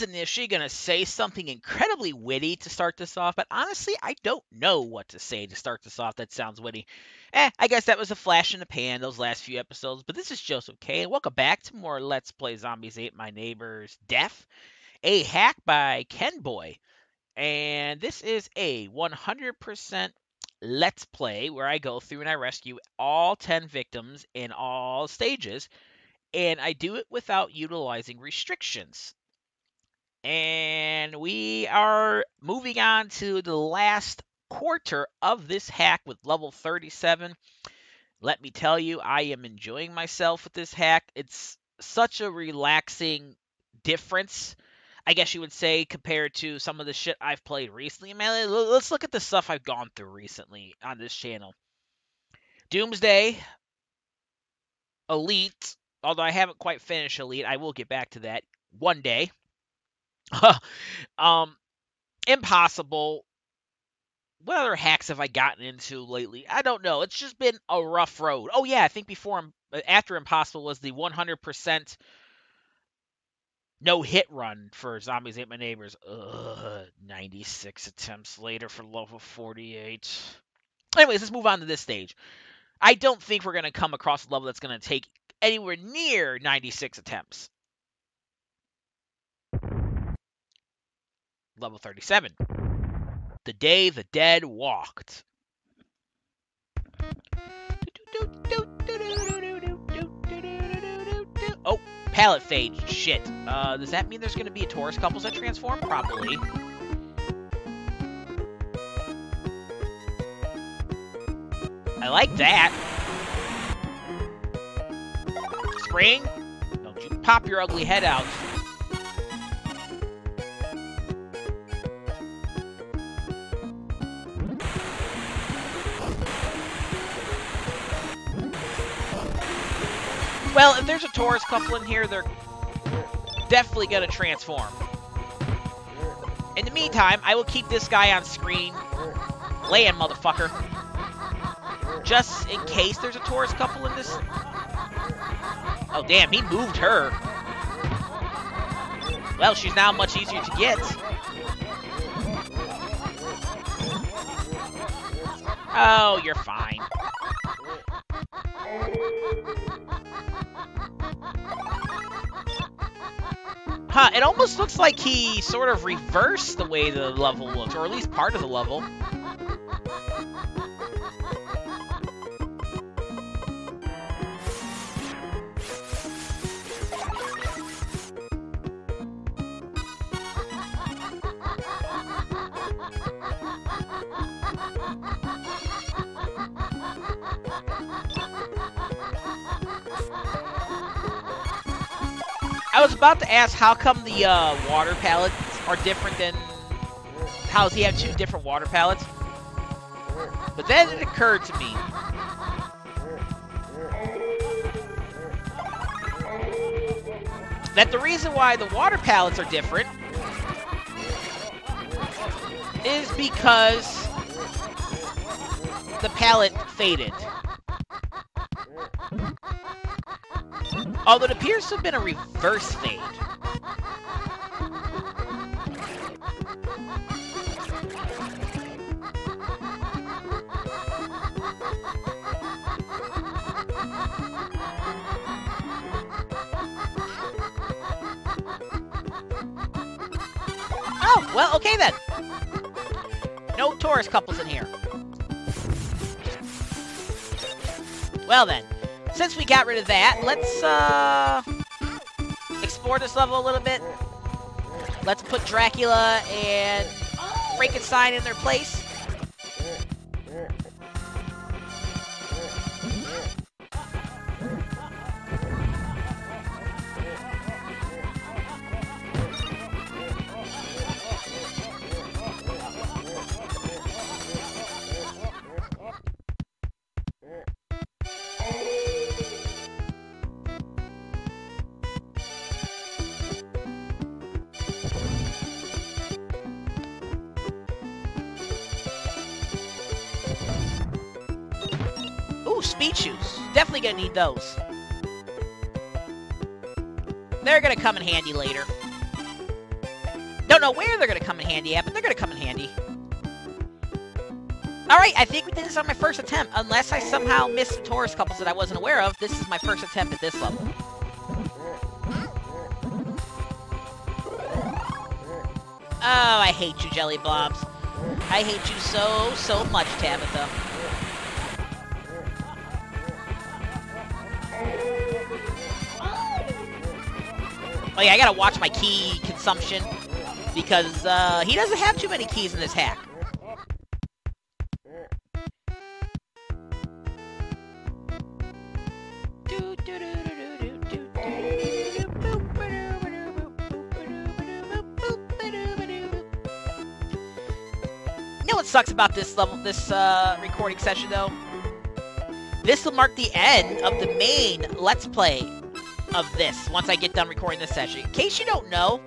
was initially going to say something incredibly witty to start this off, but honestly, I don't know what to say to start this off that sounds witty. I guess that was a flash in the pan, those last few episodes, but this is Joseph K., and welcome back to more Let's Play Zombies Ate My Neighbors Death, a hack by KenBoi, and this is a 100% Let's Play where I go through and I rescue all 10 victims in all stages, and I do it without utilizing restrictions. And we are moving on to the last quarter of this hack with level 37. Let me tell you, I am enjoying myself with this hack. It's such a relaxing difference, I guess you would say, compared to some of the shit I've played recently. Man, let's look at the stuff I've gone through recently on this channel. Doomsday, Elite, although I haven't quite finished Elite. I will get back to that one day. Impossible. What other hacks have I gotten into lately? I don't know. It's just been a rough road. Oh yeah, I think after Impossible was the 100% no hit run for Zombies Ate My Neighbors. 96 attempts later for level 48. Anyways, let's move on to this stage. I don't think we're gonna come across a level that's gonna take anywhere near 96 attempts. Level 37. The Day the Dead Walked. Oh, palette fade. Shit. Does that mean there's going to be a Taurus Couples that transform? Probably. I like that. Spring, don't you pop your ugly head out. Well, if there's a Taurus couple in here, they're definitely going to transform. In the meantime, I will keep this guy on screen. Lay in, motherfucker. Just in case there's a Taurus couple in this... Oh, damn, he moved her. Well, she's now much easier to get. Oh, you're fine. Huh, it almost looks like he sort of reversed the way the level looks, or at least part of the level. I was about to ask how come the water palettes are different than... How does he have two different water palettes? But then it occurred to me. That the reason why the water palettes are different is because the palette faded. Although it appears to have been a reverse fade. Oh, well, okay then. No Taurus couples in here. Well then. Since we got rid of that, let's explore this level a little bit. Let's put Dracula and Frankenstein in their place. Speed shoes. Definitely gonna need those. They're gonna come in handy later. Don't know where they're going to come in handy at, but they're going to come in handy. Alright, I think we did this on my first attempt. Unless I somehow missed some Taurus couples that I wasn't aware of, this is my first attempt at this level. Oh, I hate you, Jelly Blobs. I hate you so, so much, Tabitha. Oh yeah, I gotta watch my key consumption, because he doesn't have too many keys in this hack. Sucks about this level, this recording session though. This will mark the end of the main Let's Play of this. Once I get done recording this session, in case you don't know,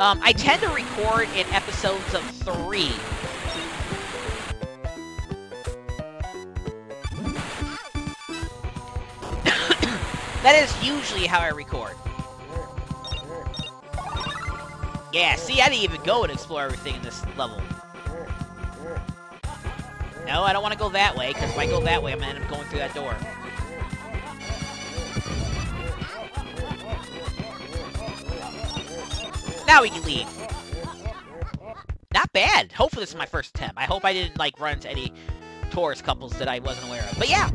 I tend to record in episodes of 3. That is usually how I record. Yeah, see, I didn't even go and explore everything in this level. No, I don't want to go that way, because if I go that way, I'm going to end up going through that door. Now we can leave. Not bad. Hopefully this is my first attempt. I hope I didn't, like, run into any Taurus couples that I wasn't aware of. But yeah,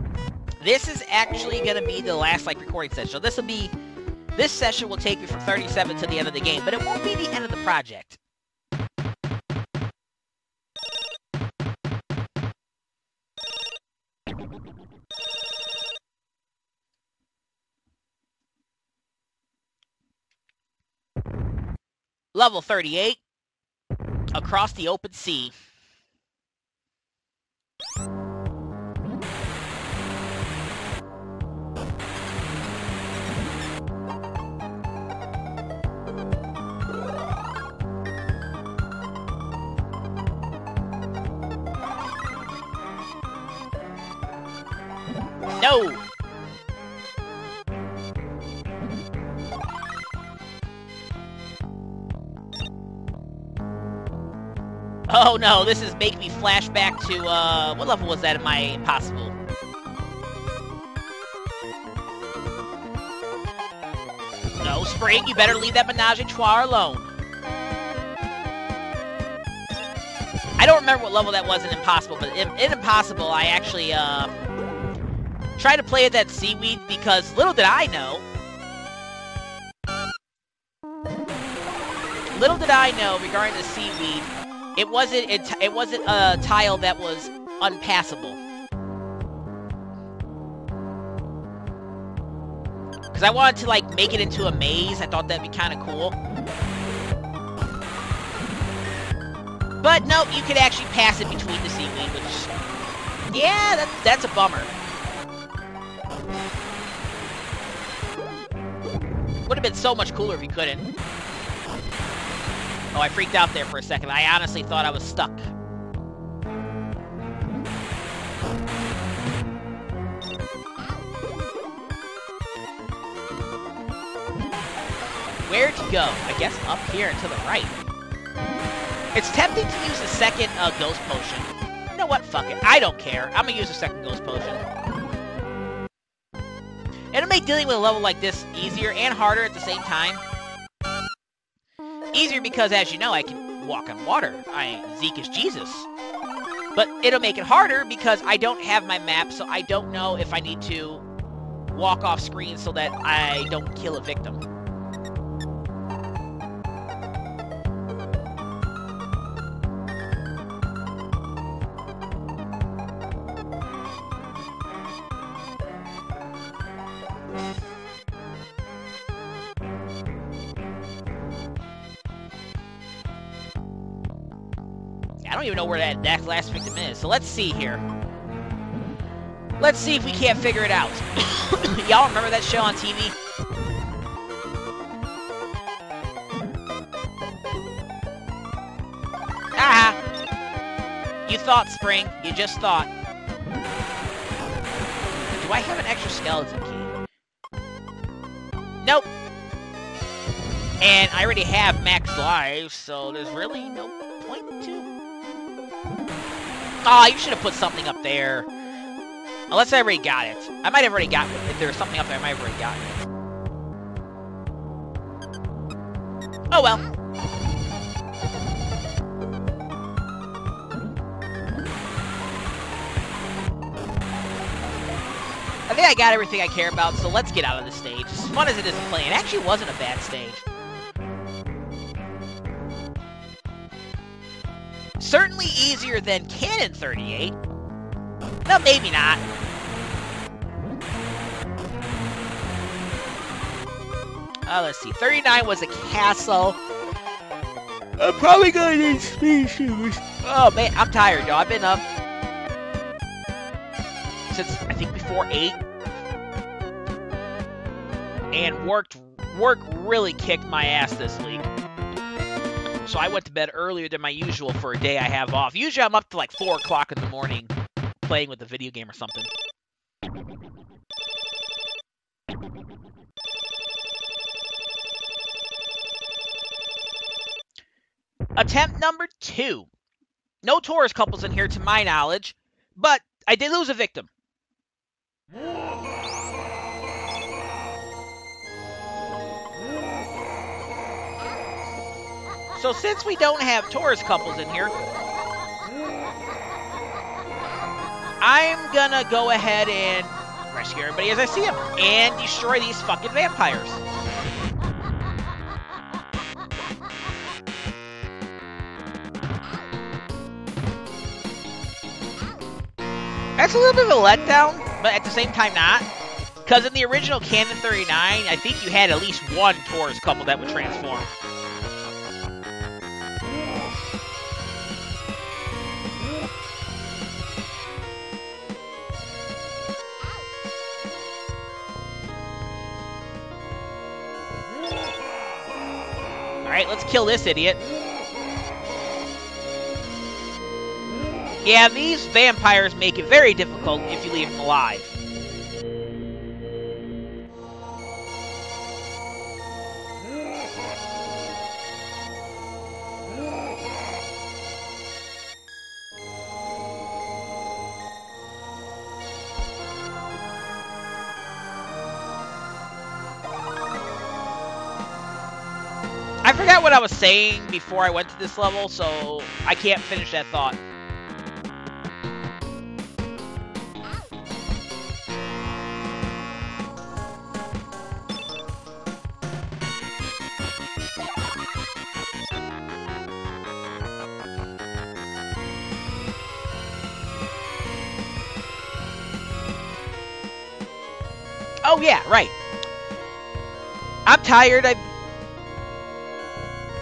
this is actually going to be the last, like, recording session. So this will be... This session will take me from 37 to the end of the game, but it won't be the end of the project. Level 38, across the open sea. No! Oh no, this is making me flash back to, what level was that in my Impossible? No, Spring, you better leave that menage a trois alone. I don't remember what level that was in Impossible, but in Impossible, I actually, tried to play at that seaweed because little did I know... Little did I know regarding the seaweed... It wasn't a tile that was unpassable. Because I wanted to, like, make it into a maze. I thought that'd be kind of cool. But, nope, you could actually pass it between the seaweed, which... Yeah, that's a bummer. Would have been so much cooler if you couldn't. Oh, I freaked out there for a second. I honestly thought I was stuck. Where'd you go? I guess up here and to the right. It's tempting to use the second ghost potion. You know what? Fuck it. I don't care. I'm gonna use the second ghost potion. It'll make dealing with a level like this easier and harder at the same time. Easier because, as you know, I can walk on water. Zeke is Jesus. But it'll make it harder because I don't have my map, so I don't know if I need to walk off screen so that I don't kill a victim. I don't even know where that last victim is, so let's see here. Let's see if we can't figure it out. Y'all remember that show on TV? Ah! You thought, Spring. You just thought. Do I have an extra skeleton key? Nope. And I already have max lives, so there's really no point to... Aw, oh, you should have put something up there. Unless I already got it. I might have already got it. If there was something up there, I might have already gotten it. Oh well. I think I got everything I care about, so let's get out of this stage. As fun as it is to play, it actually wasn't a bad stage. Certainly easier than Cannon 38. No, maybe not. Let's see. 39 was a castle. I'm probably going to need species. Oh, man. I'm tired, y'all. I've been up since, I think, before 8. And work really kicked my ass this week. So I went to bed earlier than my usual for a day I have off. Usually I'm up to like 4 o'clock in the morning playing with a video game or something. Attempt number 2. No Taurus couples in here to my knowledge, but I did lose a victim. So since we don't have Taurus couples in here, I'm gonna go ahead and rescue everybody as I see them and destroy these fucking vampires. That's a little bit of a letdown, but at the same time not. Because in the original Cannon 39, I think you had at least one Taurus couple that would transform. Alright, let's kill this idiot. Yeah, these vampires make it very difficult if you leave them alive. I forgot what I was saying before I went to this level, so I can't finish that thought. Oh yeah, right. I'm tired,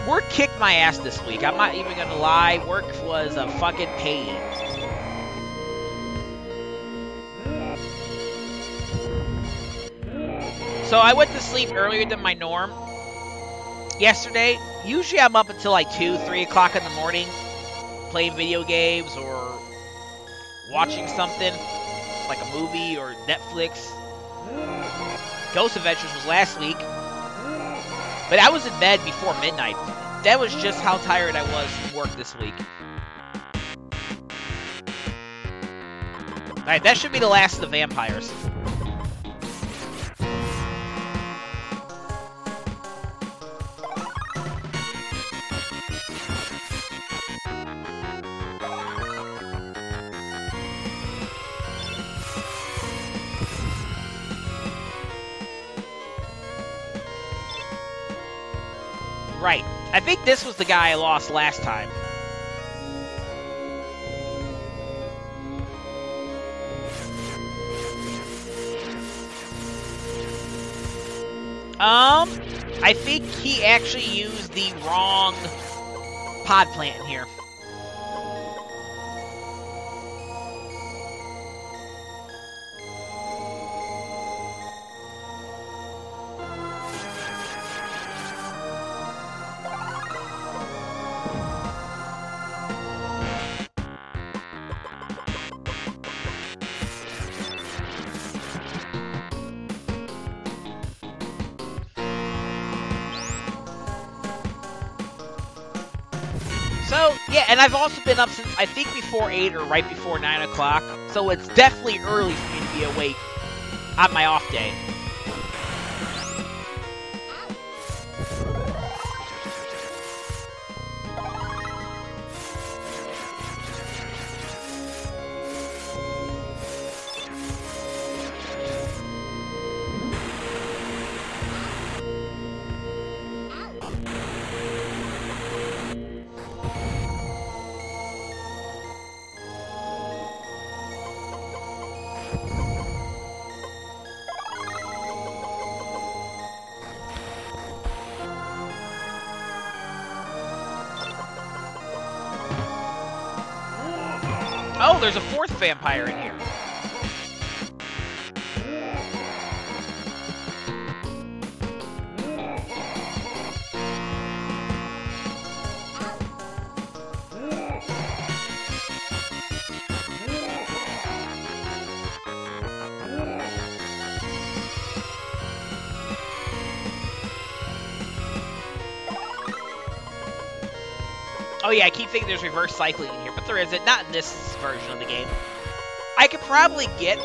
Work kicked my ass this week. I'm not even gonna lie. Work was a fucking pain. So I went to sleep earlier than my norm yesterday. Usually I'm up until like 2, 3 o'clock in the morning playing video games or watching something like a movie or Netflix. Ghost Adventures was last week. But I was in bed before midnight. That was just how tired I was from work this week. Alright, that should be the last of the vampires. Right. I think this was the guy I lost last time. I think he actually used the wrong pod plant here. So, yeah, and I've also been up since, I think, before 8 or right before 9 o'clock. So it's definitely early for me to be awake on my off day. Oh, there's a fourth vampire in here. Oh yeah, I keep thinking there's reverse cycling in here, but there isn't. Not in this version of the game. I could probably get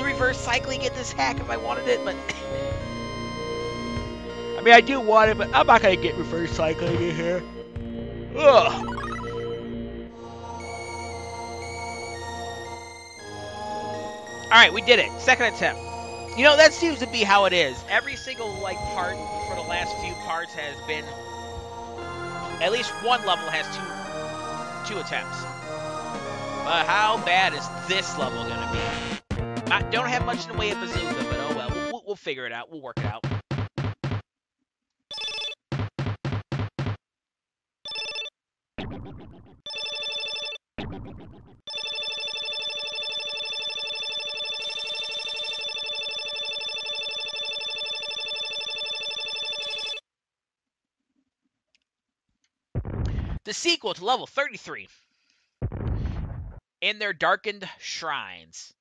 reverse cycling in this hack if I wanted it, but... I mean, I do want it, but I'm not gonna get reverse cycling in here. Ugh! Alright, we did it. Second attempt. You know, that seems to be how it is. Every single, like, part for the last few parts has been... At least one level has two attempts. But how bad is this level gonna be? I don't have much in the way of bazooka, but oh well. We'll figure it out. We'll work it out. The sequel to level 33. In their darkened shrines.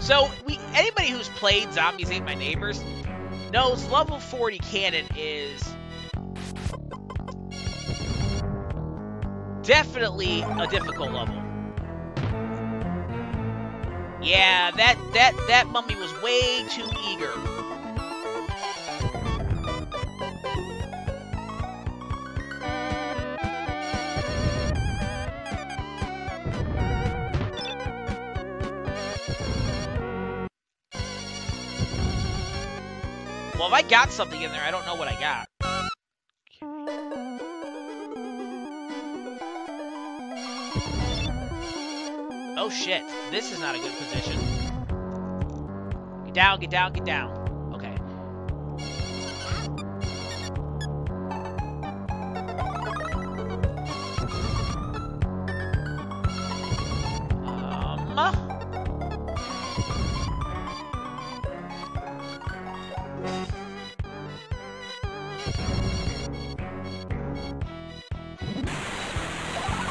So, anybody who's played Zombies Ate My Neighbors knows level 40 cannon is definitely a difficult level. Yeah, that mummy was way too eager. Well, if I got something in there, I don't know what I got. Oh shit, this is not a good position. Get down, get down, get down. Okay.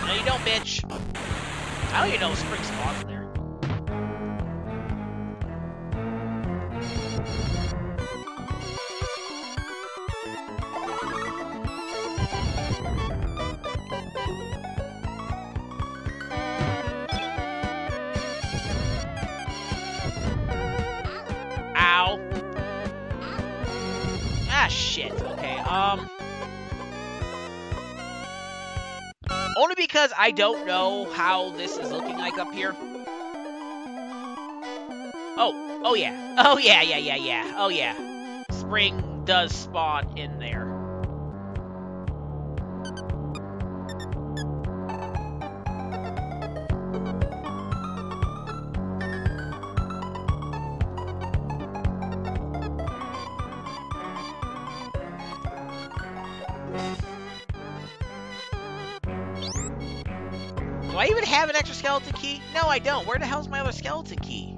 No, you don't, bitch. I don't even know if spring spawns in there. Ow. Ah, shit. Okay, only because I don't know how this is looking like up here. Oh yeah. Oh yeah. Spring does spawn in there. Do I even have an extra skeleton key? No, I don't. Where the hell's my other skeleton key?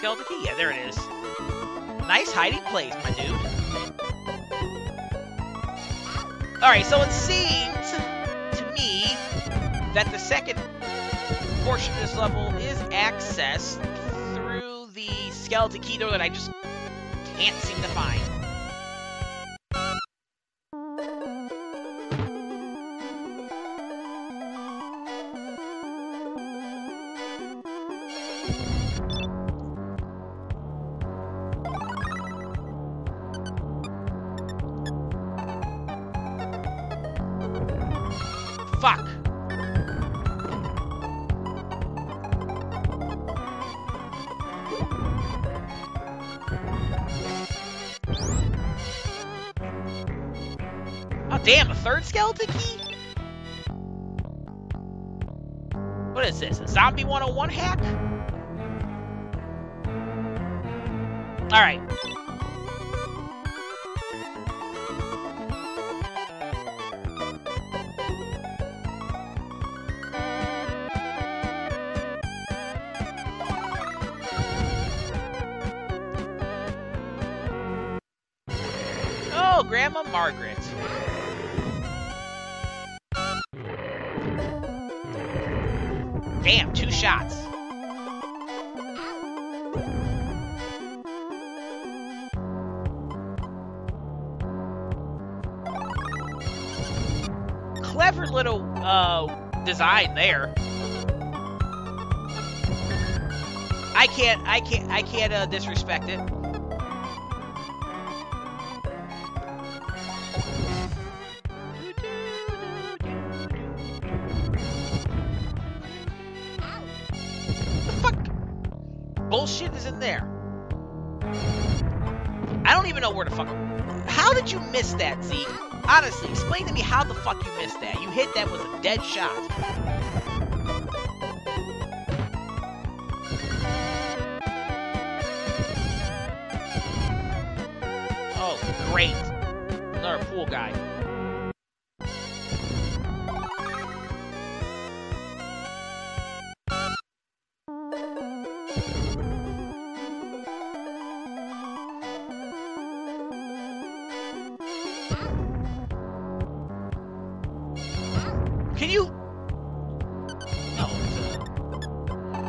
skeleton key? Yeah, there it is. Nice hiding place, my dude. Alright, so it seems to me that the second portion of this level is accessed through the skeleton key door that I just can't seem to find. Third skeleton key? What is this? A Zombie 101 hack? Alright. Oh, Grandma Margaret. Damn, 2 shots. Clever little, design there. I can't disrespect it. Bullshit is in there. I don't even know where the fuck. How did you miss that, Z? Honestly, explain to me how the fuck you missed that. You hit that with a dead shot. Oh, great. Another pool guy.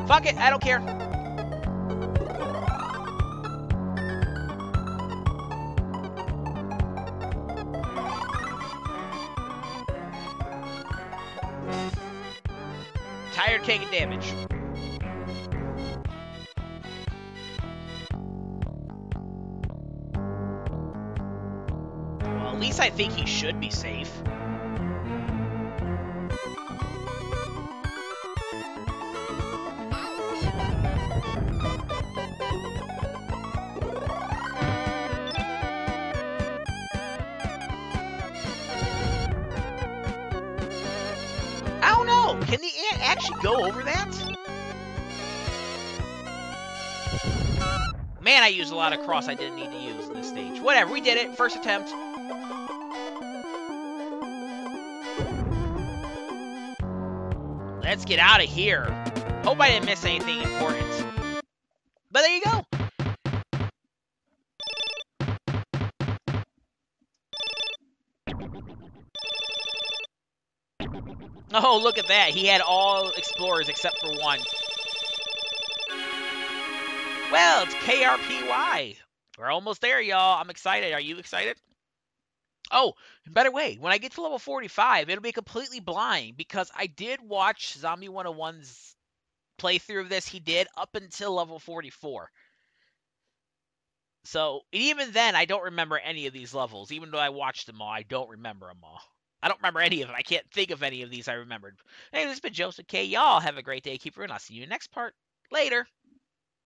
Fuck it, I don't care. Tired of taking damage. Well, at least I think he should be safe. Go over that? Man, I used a lot of cross I didn't need to use in this stage. Whatever, we did it. First attempt. Let's get out of here. Hope I didn't miss anything important. But there you go. Oh, look at that. He had all explorers except for one. Well, it's K-R-P-Y. We're almost there, y'all. I'm excited. Are you excited? Oh, by the way, when I get to level 45, it'll be completely blind because I did watch Zombie 101's playthrough of this. He did up until level 44. So even then, I don't remember any of these levels. Even though I watched them all, I don't remember them all. I don't remember any of them. I can't think of any of these I remembered. Hey, this has been Joseph K. Y'all have a great day. Keep it real. I'll see you in the next part. Later.